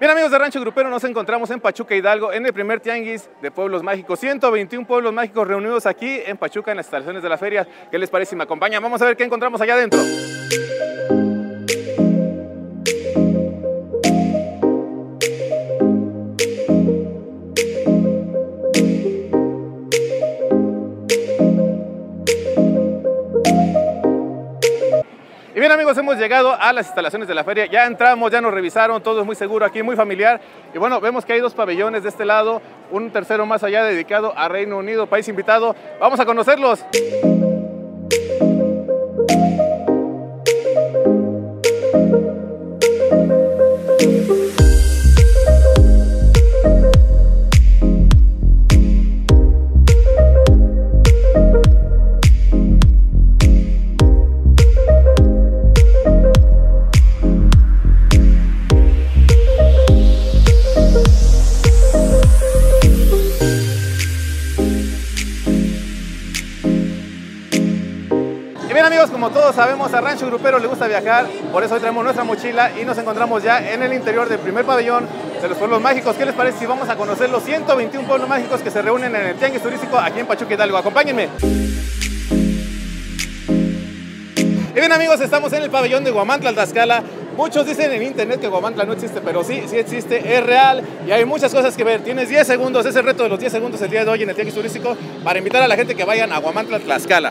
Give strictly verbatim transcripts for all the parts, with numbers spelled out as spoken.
Bien, amigos de Rancho Grupero, nos encontramos en Pachuca, Hidalgo, en el primer Tianguis de Pueblos Mágicos. ciento veintiún pueblos mágicos reunidos aquí en Pachuca, en las instalaciones de la feria. ¿Qué les parece si me acompañan? Vamos a ver qué encontramos allá adentro. Bien, amigos, hemos llegado a las instalaciones de la feria, ya entramos, ya nos revisaron, todo es muy seguro aquí, muy familiar. Y bueno, vemos que hay dos pabellones de este lado, un tercero más allá dedicado a Reino Unido, país invitado. ¡Vamos a conocerlos! Como todos sabemos, a Rancho Grupero le gusta viajar, por eso hoy traemos nuestra mochila y nos encontramos ya en el interior del primer pabellón de los pueblos mágicos. ¿Qué les parece si vamos a conocer los ciento veintiún pueblos mágicos que se reúnen en el Tianguis Turístico aquí en Pachuca, Hidalgo? ¡Acompáñenme! Y bien, amigos, estamos en el pabellón de Huamantla, Tlaxcala. Muchos dicen en internet que Huamantla no existe, pero sí, sí existe, es real y hay muchas cosas que ver. Tienes diez segundos, es el reto de los diez segundos el día de hoy en el Tianguis Turístico para invitar a la gente que vayan a Huamantla, Tlaxcala.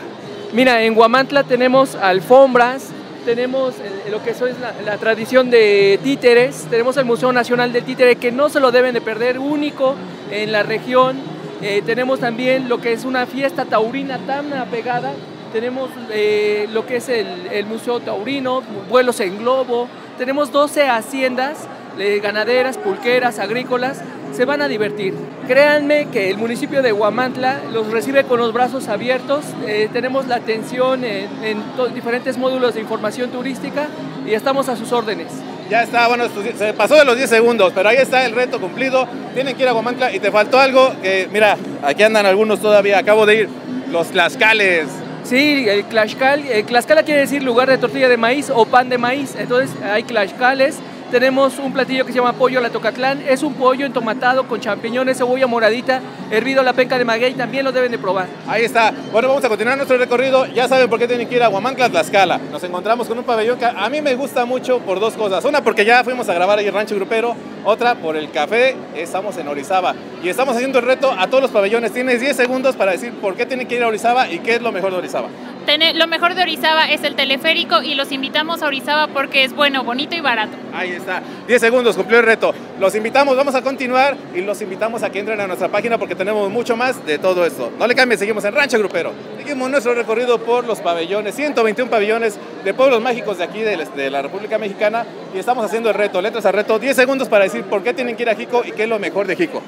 Mira, en Huamantla tenemos alfombras, tenemos lo que es la, la tradición de títeres, tenemos el Museo Nacional de Títere que no se lo deben de perder, único en la región. Eh, tenemos también lo que es una fiesta taurina tan apegada, tenemos eh, lo que es el, el Museo Taurino, vuelos en globo, tenemos doce haciendas eh, ganaderas, pulqueras, agrícolas. Se van a divertir. Créanme que el municipio de Huamantla los recibe con los brazos abiertos. Eh, tenemos la atención en, en diferentes módulos de información turística y estamos a sus órdenes. Ya está, bueno, se pasó de los diez segundos, pero ahí está el reto cumplido. Tienen que ir a Huamantla y te faltó algo que, mira, aquí andan algunos todavía, acabo de ir, los tlaxcales. Sí, el tlaxcal, el tlaxcala quiere decir lugar de tortilla de maíz o pan de maíz, entonces hay tlaxcales. Tenemos un platillo que se llama pollo a la tocatlán, es un pollo entomatado con champiñones, cebolla moradita, hervido a la penca de maguey, también lo deben de probar. Ahí está. Bueno, vamos a continuar nuestro recorrido, ya saben por qué tienen que ir a Huamantla, Tlaxcala. Nos encontramos con un pabellón que a mí me gusta mucho por dos cosas, una porque ya fuimos a grabar ahí el Rancho Grupero, otra por el café, estamos en Orizaba y estamos haciendo el reto a todos los pabellones. Tienes diez segundos para decir por qué tienen que ir a Orizaba y qué es lo mejor de Orizaba. Lo mejor de Orizaba es el teleférico y los invitamos a Orizaba porque es bueno, bonito y barato. Ahí está, diez segundos, cumplió el reto. Los invitamos, vamos a continuar y los invitamos a que entren a nuestra página porque tenemos mucho más de todo esto. No le cambien, seguimos en Rancho Grupero. Seguimos nuestro recorrido por los pabellones, ciento veintiún pabellones de pueblos mágicos de aquí, de, de la República Mexicana, y estamos haciendo el reto, letras a reto, diez segundos para decir por qué tienen que ir a Xico y qué es lo mejor de Xico.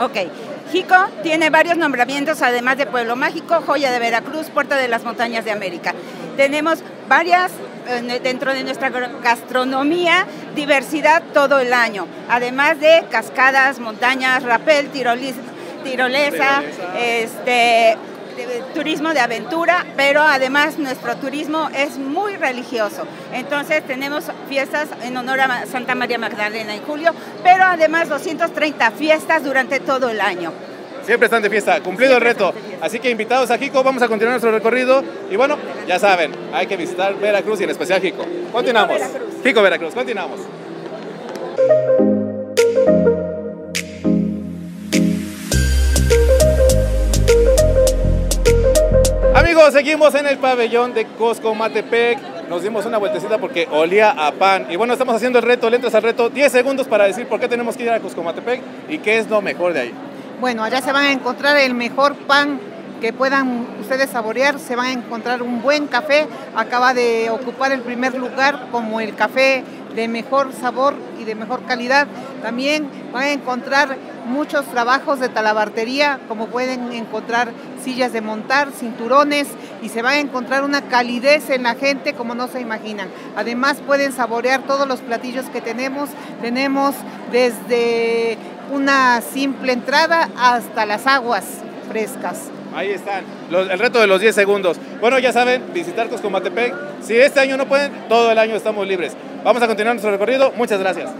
Ok. Xico tiene varios nombramientos, además de Pueblo Mágico, Joya de Veracruz, Puerta de las Montañas de América. Tenemos varias eh, dentro de nuestra gastronomía, diversidad todo el año, además de cascadas, montañas, rapel, tirolesa, tirolesa. este... turismo de aventura, pero además nuestro turismo es muy religioso. Entonces tenemos fiestas en honor a Santa María Magdalena en julio, pero además doscientas treinta fiestas durante todo el año. Siempre están de fiesta, cumplido el reto. Así que invitados a Xico, vamos a continuar nuestro recorrido y bueno, ya saben, hay que visitar Veracruz y en especial Xico. Continuamos. Xico, Veracruz, continuamos. Amigos, seguimos en el pabellón de Coscomatepec, nos dimos una vueltecita porque olía a pan. Y bueno, estamos haciendo el reto, le entras al reto, diez segundos para decir por qué tenemos que ir a Coscomatepec y qué es lo mejor de ahí. Bueno, allá se van a encontrar el mejor pan que puedan ustedes saborear, se van a encontrar un buen café, acaba de ocupar el primer lugar como el café de mejor sabor y de mejor calidad. También van a encontrar muchos trabajos de talabartería, como pueden encontrar sillas de montar, cinturones, y se va a encontrar una calidez en la gente como no se imaginan. Además pueden saborear todos los platillos que tenemos, tenemos desde una simple entrada hasta las aguas frescas. Ahí están, los, el reto de los diez segundos. Bueno, ya saben, visitar Coscomatepec. Si este año no pueden, todo el año estamos libres. Vamos a continuar nuestro recorrido, muchas gracias.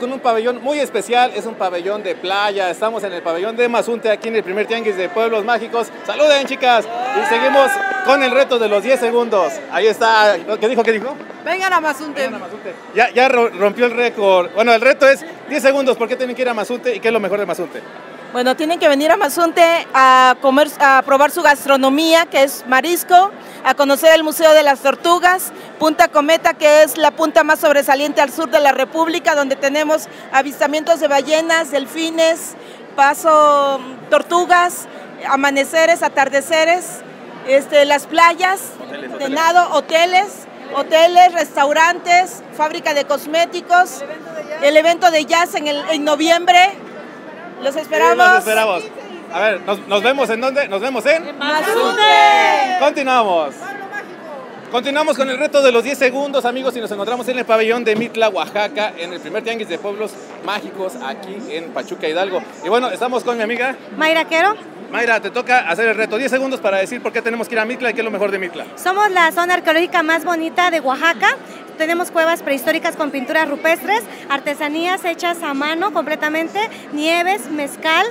con un pabellón muy especial, es un pabellón de playa. Estamos en el pabellón de Mazunte, aquí en el primer tianguis de Pueblos Mágicos. ¡Saluden, chicas! Y seguimos con el reto de los diez segundos. Ahí está. ¿Qué dijo? ¿Qué dijo? Vengan a Mazunte. Vengan a Mazunte. Ya, ya rompió el récord. Bueno, el reto es diez segundos. ¿Por qué tienen que ir a Mazunte y qué es lo mejor de Mazunte? Bueno, tienen que venir a Mazunte a comer, a probar su gastronomía, que es marisco, a conocer el Museo de las Tortugas, Punta Cometa, que es la punta más sobresaliente al sur de la República, donde tenemos avistamientos de ballenas, delfines, paso tortugas, amaneceres, atardeceres, este, las playas, hoteles, de nado, hoteles, hoteles, restaurantes, fábrica de cosméticos, el evento de jazz, evento de jazz en, el, en noviembre. Los esperamos. Sí, los esperamos. A ver, nos, nos vemos en dónde, nos vemos en Mazunte. Continuamos. Continuamos con el reto de los diez segundos, amigos, y nos encontramos en el pabellón de Mitla, Oaxaca, en el primer tianguis de Pueblos Mágicos, aquí en Pachuca, Hidalgo. Y bueno, estamos con mi amiga Mayra Quero. Mayra, te toca hacer el reto. diez segundos para decir por qué tenemos que ir a Mitla y qué es lo mejor de Mitla. Somos la zona arqueológica más bonita de Oaxaca. Tenemos cuevas prehistóricas con pinturas rupestres, artesanías hechas a mano completamente, nieves, mezcal.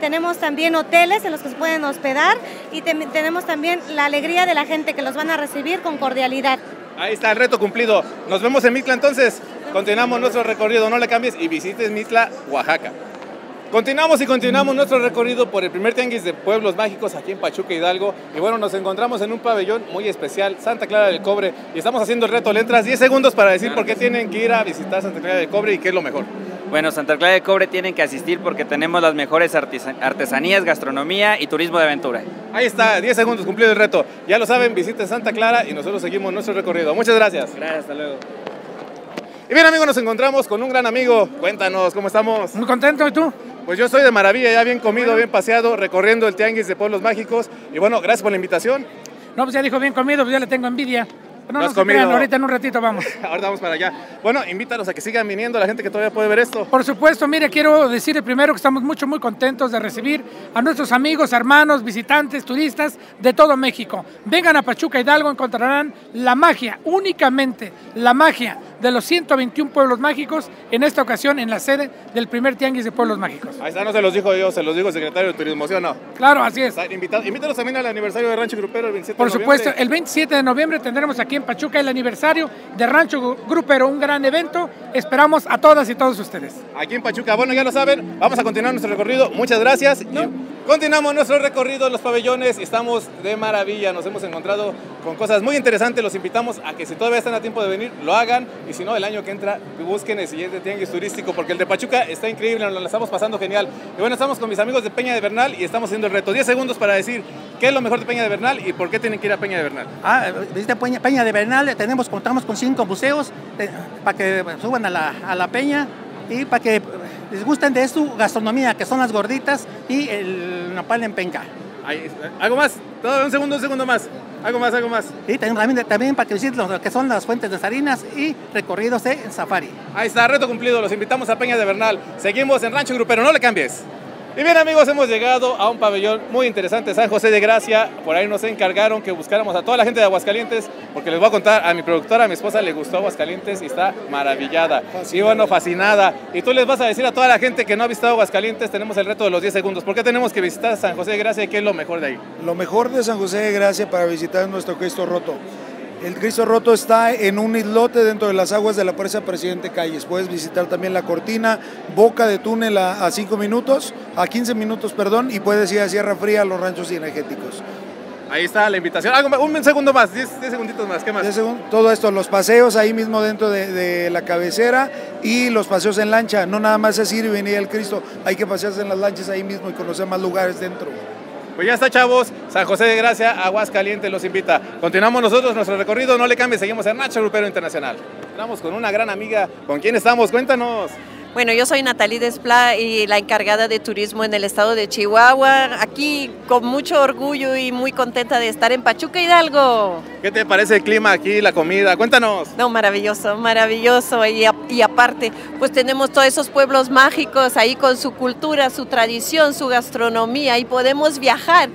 Tenemos también hoteles en los que se pueden hospedar y te tenemos también la alegría de la gente que los van a recibir con cordialidad. Ahí está el reto cumplido. Nos vemos en Mitla entonces. Continuamos nuestro recorrido, no le cambies y visites Mitla, Oaxaca. Continuamos y continuamos nuestro recorrido por el primer tianguis de Pueblos Mágicos aquí en Pachuca, Hidalgo. Y bueno, nos encontramos en un pabellón muy especial, Santa Clara del Cobre. Y estamos haciendo el reto. Le entras diez segundos para decir por qué tienen que ir a visitar Santa Clara del Cobre y qué es lo mejor. Bueno, Santa Clara del Cobre tienen que asistir porque tenemos las mejores artesanías, gastronomía y turismo de aventura. Ahí está, diez segundos, cumplido el reto. Ya lo saben, visiten Santa Clara y nosotros seguimos nuestro recorrido. Muchas gracias. Gracias, hasta luego. Y bien, amigos, nos encontramos con un gran amigo. Cuéntanos, ¿cómo estamos? Muy contento, ¿y tú? Pues yo estoy de maravilla, ya bien comido, bueno, bien paseado, recorriendo el tianguis de Pueblos Mágicos. Y bueno, gracias por la invitación. No, pues ya dijo bien comido, pues ya le tengo envidia. Pero no nos crean, ahorita en un ratito vamos. Ahorita vamos para allá. Bueno, invítanos a que sigan viniendo la gente que todavía puede ver esto. Por supuesto, mire, quiero decir primero que estamos mucho, muy contentos de recibir a nuestros amigos, hermanos, visitantes, turistas de todo México. Vengan a Pachuca Hidalgo, encontrarán la magia, únicamente la magia de los ciento veintiún pueblos mágicos, en esta ocasión en la sede del primer tianguis de Pueblos Mágicos. Ahí está, no se los dijo yo, se los dijo el secretario de Turismo, ¿sí o no? Claro, así es. Invítanos también al aniversario de Rancho Grupero el veintisiete de noviembre. Por supuesto, el veintisiete de noviembre tendremos aquí en Pachuca el aniversario de Rancho Grupero, un gran evento. Esperamos a todas y todos ustedes. Aquí en Pachuca, bueno, ya lo saben, vamos a continuar nuestro recorrido. Muchas gracias. ¿No? Continuamos nuestro recorrido en los pabellones y estamos de maravilla, nos hemos encontrado con cosas muy interesantes. Los invitamos a que si todavía están a tiempo de venir, lo hagan, y si no, el año que entra busquen el siguiente tianguis turístico, porque el de Pachuca está increíble, nos lo estamos pasando genial. Y bueno, estamos con mis amigos de Peña de Bernal y estamos haciendo el reto. diez segundos para decir qué es lo mejor de Peña de Bernal y por qué tienen que ir a Peña de Bernal. Ah, visita Peña, Peña de Bernal, tenemos, contamos con cinco museos de, para que suban a la, a la peña y para que les gusten de su gastronomía, que son las gorditas y el nopal en penca. Ahí, ¿algo más? Todo, un segundo, un segundo más. Algo más, algo más. Y también, también para que visiten lo que son las fuentes de Salinas y recorridos de safari. Ahí está, reto cumplido. Los invitamos a Peña de Bernal. Seguimos en Rancho Grupero, no le cambies. Y bien, amigos, hemos llegado a un pabellón muy interesante, San José de Gracia. Por ahí nos encargaron que buscáramos a toda la gente de Aguascalientes, porque les voy a contar, a mi productora, a mi esposa, le gustó Aguascalientes y está maravillada. Y bueno, fascinada. Y tú les vas a decir a toda la gente que no ha visitado Aguascalientes, tenemos el reto de los diez segundos. ¿Por qué tenemos que visitar San José de Gracia y qué es lo mejor de ahí? Lo mejor de San José de Gracia para visitar es nuestro Cristo Roto. El Cristo Roto está en un islote dentro de las aguas de la presa Presidente Calles. Puedes visitar también la cortina, boca de túnel a cinco minutos, a quince minutos, perdón, y puedes ir a Sierra Fría, a los ranchos cinegéticos. Ahí está la invitación. Algo más, un segundo más, diez segunditos más, ¿qué más? diez segundos, todo esto, los paseos ahí mismo dentro de, de la cabecera y los paseos en lancha. No nada más es ir y venir al Cristo, hay que pasearse en las lanchas ahí mismo y conocer más lugares dentro. Pues ya está, chavos, San José de Gracia, Aguascalientes los invita. Continuamos nosotros nuestro recorrido, no le cambies, seguimos en Rancho Grupero Internacional. Estamos con una gran amiga, ¿con quién estamos? Cuéntanos. Bueno, yo soy Natalí Desplá y la encargada de turismo en el estado de Chihuahua, aquí con mucho orgullo y muy contenta de estar en Pachuca, Hidalgo. ¿Qué te parece el clima aquí, la comida? Cuéntanos. No, maravilloso, maravilloso y, a, y aparte, pues tenemos todos esos pueblos mágicos ahí con su cultura, su tradición, su gastronomía y podemos viajar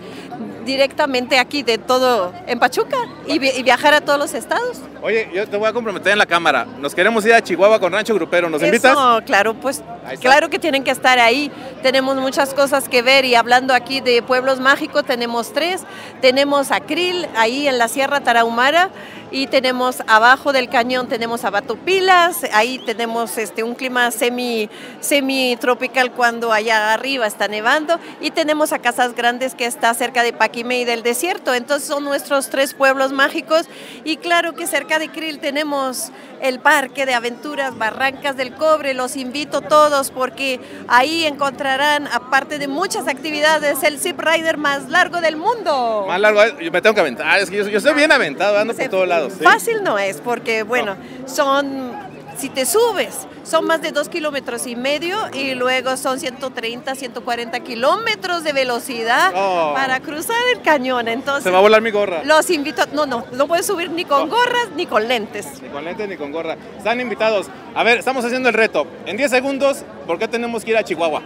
directamente aquí de todo en Pachuca y, vi y viajar a todos los estados. Oye, yo te voy a comprometer en la cámara. Nos queremos ir a Chihuahua con Rancho Grupero. ¿Nos invitas? No, claro, pues claro que tienen que estar ahí. Tenemos muchas cosas que ver y hablando aquí de Pueblos Mágicos tenemos tres. Tenemos a Creel ahí en la Sierra Tarahumara y tenemos abajo del cañón tenemos a Batopilas. Ahí tenemos este un clima semi semi tropical cuando allá arriba está nevando y tenemos a Casas Grandes que está cerca de Paquimé y del desierto. Entonces son nuestros tres pueblos mágicos y claro que cerca de Creel tenemos el parque de aventuras Barrancas del Cobre. Los invito todos porque ahí encontrarán, aparte de muchas actividades, el zip rider más largo del mundo. Más largo, yo me tengo que aventar, es que yo, yo estoy bien aventado, ando por todos lados. ¿Sí? Fácil no es porque, bueno, no. son... Si te subes, son más de dos kilómetros y medio y luego son ciento treinta, ciento cuarenta kilómetros de velocidad oh. para cruzar el cañón. Entonces, se va a volar mi gorra. Los invito, no, no, no puedes subir ni con no. gorras ni con lentes. Ni con lentes ni con gorra. Están invitados. A ver, estamos haciendo el reto. En diez segundos, ¿por qué tenemos que ir a Chihuahua?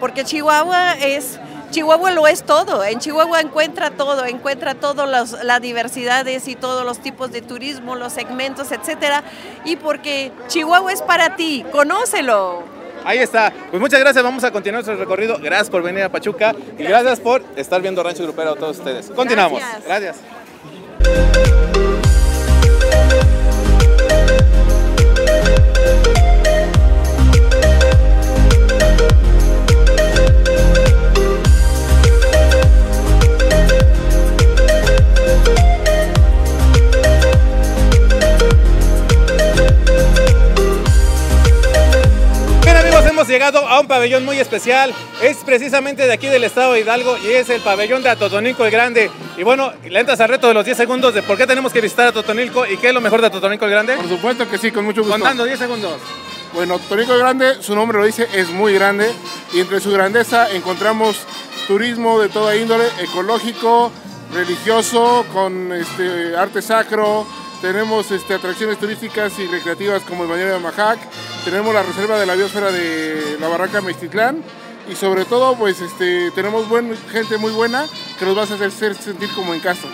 Porque Chihuahua es... Chihuahua lo es todo, en Chihuahua encuentra todo, encuentra todas las diversidades y todos los tipos de turismo, los segmentos, etcétera. Y porque Chihuahua es para ti, conócelo. Ahí está, pues muchas gracias, vamos a continuar nuestro recorrido, gracias por venir a Pachuca gracias. Y gracias por estar viendo Rancho Grupero a todos ustedes. Continuamos, gracias. gracias. Hemos llegado a un pabellón muy especial, es precisamente de aquí del estado de Hidalgo y es el pabellón de Atotonilco el Grande. Y bueno, le entras al reto de los diez segundos de por qué tenemos que visitar Atotonilco y qué es lo mejor de Atotonilco el Grande. Por supuesto que sí, con mucho gusto. Contando, diez segundos. Bueno, Atotonilco el Grande, su nombre lo dice, es muy grande y entre su grandeza encontramos turismo de toda índole, ecológico, religioso, con este, arte sacro. Tenemos este, atracciones turísticas y recreativas como el bañero de Majac, tenemos la reserva de la biosfera de la Barranca Meztitlán y sobre todo pues este, tenemos buen, gente muy buena que nos va a hacer sentir como en casa.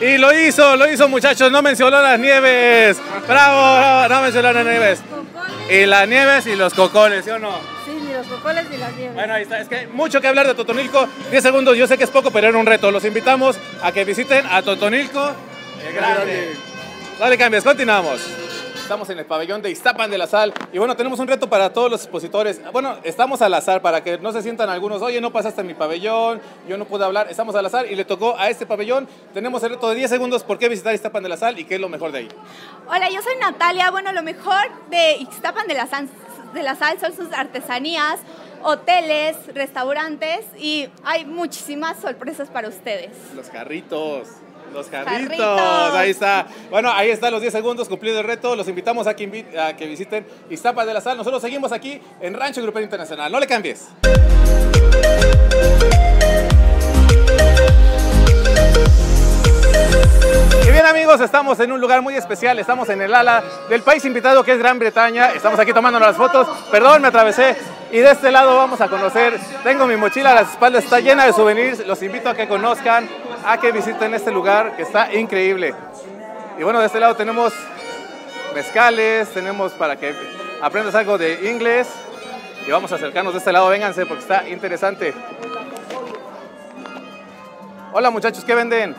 Y lo hizo, lo hizo muchachos, no mencionó las nieves, bravo, bravo no mencionó las nieves. Y las nieves y los cocoles, ¿sí o no? Sí, ni los cocoles ni las nieves. Bueno, ahí está, es que hay mucho que hablar de Atotonilco, diez segundos yo sé que es poco pero era un reto, los invitamos a que visiten Atotonilco el Grande. Dale, cambias, continuamos. Estamos en el pabellón de Ixtapan de la Sal y bueno, tenemos un reto para todos los expositores. Bueno, estamos al azar para que no se sientan algunos, oye, no pasaste a mi pabellón, yo no pude hablar. Estamos al azar y le tocó a este pabellón. Tenemos el reto de diez segundos, ¿por qué visitar Ixtapan de la Sal y qué es lo mejor de ahí? Hola, yo soy Natalia. Bueno, lo mejor de Ixtapan de la Sal, de la Sal son sus artesanías, hoteles, restaurantes y hay muchísimas sorpresas para ustedes. Los carritos. Los carritos. carritos, ahí está. Bueno, ahí están los diez segundos, cumplido el reto. Los invitamos a que, invi a que visiten Ixtapan de la Sal. Nosotros seguimos aquí en Rancho Grupero Internacional. No le cambies. Y bien amigos, estamos en un lugar muy especial, estamos en el ala del país invitado que es Gran Bretaña, estamos aquí tomándonos las fotos, perdón, me atravesé, y de este lado vamos a conocer, tengo mi mochila, las espaldas está llena de souvenirs, los invito a que conozcan, a que visiten este lugar que está increíble. Y bueno, de este lado tenemos mezcales, tenemos para que aprendas algo de inglés, y vamos a acercarnos de este lado, vénganse porque está interesante. Hola muchachos, ¿qué venden?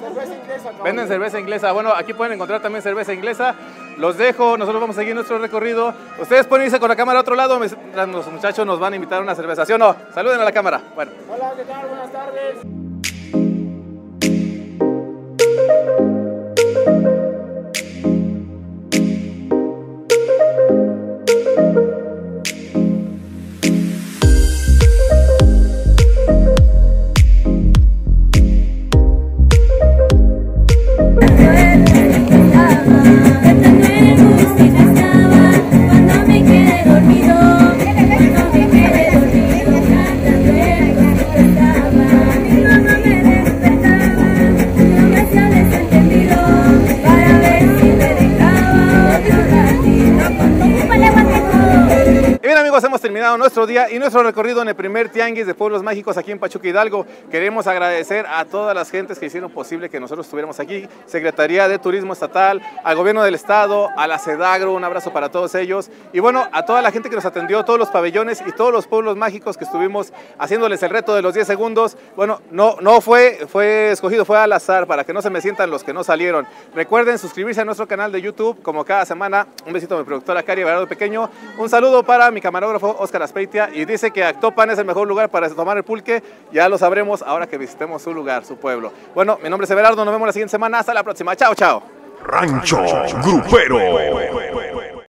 Cerveza inglesa, venden cerveza inglesa. Bueno, aquí pueden encontrar también cerveza inglesa. Los dejo, nosotros vamos a seguir nuestro recorrido. Ustedes pueden irse con la cámara a otro lado. Los muchachos nos van a invitar a una cerveza. ¿Sí o no? Saluden a la cámara. Bueno. Hola, ¿qué tal? Buenas tardes. Bye. terminado nuestro día y nuestro recorrido en el primer Tianguis de Pueblos Mágicos aquí en Pachuca, Hidalgo. Queremos agradecer a todas las gentes que hicieron posible que nosotros estuviéramos aquí, Secretaría de Turismo Estatal, al Gobierno del Estado, a la SEDAGRO, un abrazo para todos ellos. Y bueno, a toda la gente que nos atendió, todos los pabellones y todos los pueblos mágicos que estuvimos haciéndoles el reto de los diez segundos. Bueno, no, no fue, fue escogido, fue al azar, para que no se me sientan los que no salieron. Recuerden suscribirse a nuestro canal de YouTube, como cada semana. Un besito a mi productora Cari Barado Pequeño. Un saludo para mi camarógrafo Óscar Aspeitia, y dice que Actopan es el mejor lugar para tomar el pulque. Ya lo sabremos ahora que visitemos su lugar, su pueblo. Bueno, mi nombre es Everardo, nos vemos la siguiente semana. Hasta la próxima. Chao, chao. Rancho Grupero.